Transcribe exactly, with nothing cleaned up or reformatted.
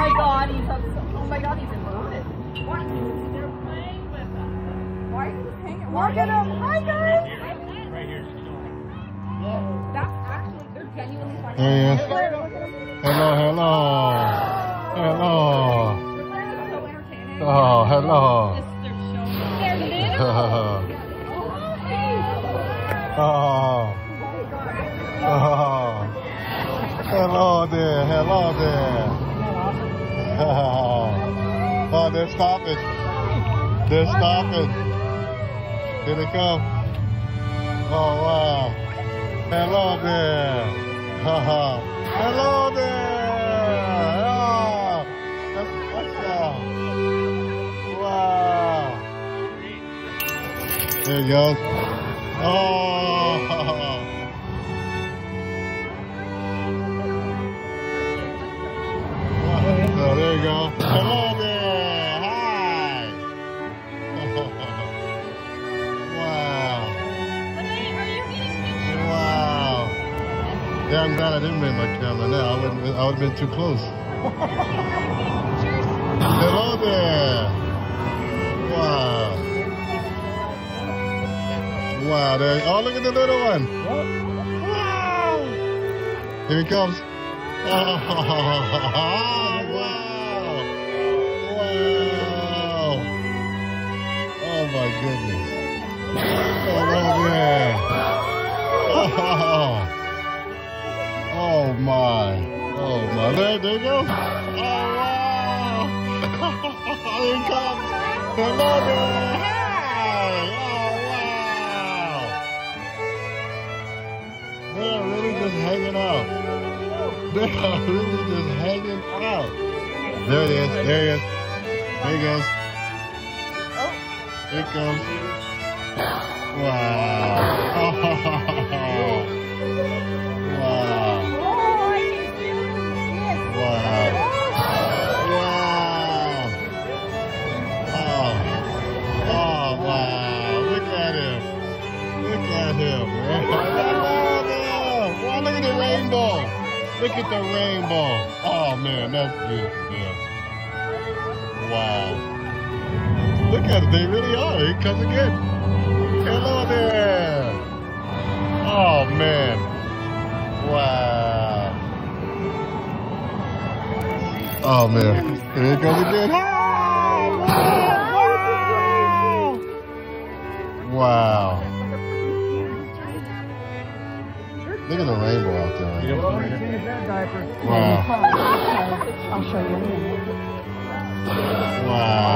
my god, he's upset. Oh my god, he's in love. What? They're playing with us. Why are you hanging? Look at him. Hi, guys. Right here. Whoa. That's actually, they're genuinely funny. There he is. Hello, hello. Hello. Oh, hello. They're little. Oh, hey. Oh. Oh. Hello there, hello there. Oh, oh, they're stopping. They're stopping. Here they come. Oh, wow. Hello there. Oh, hello there. Oh, that's awesome. Wow. There he goes. Oh. So there you go. Hello there. Hi. Wow. Are you getting pictures? Wow. Yeah, I'm glad I didn't bring my camera now. I wouldn't. I would have been too close. Hello there. Wow. Wow. There. Oh, look at the little one. Wow. Here he comes. Oh, wow. Wow. Oh, my goodness. Oh, yeah. Oh, oh my. Oh, my. There, there you go. Oh, wow. There it comes. Hello there. Hi. Oh, wow. They're really just hanging out. They are really just hanging out. There it is. There it is. There he goes. Here it comes. Wow. Oh. Wow. Wow. Wow. Oh. Oh, wow. Look at him. Look at him, man. Wow, look at the rainbow. Look at the rainbow. Oh, man, that's beautiful. Yeah. Wow. Look at it. They really are. Here it comes again. Hello there. Oh, man. Wow. Oh, man. Here it comes again. Wow. Wow. Look at the rainbow out there. You don't need to use that diaper. Wow. I'll show you. Wow.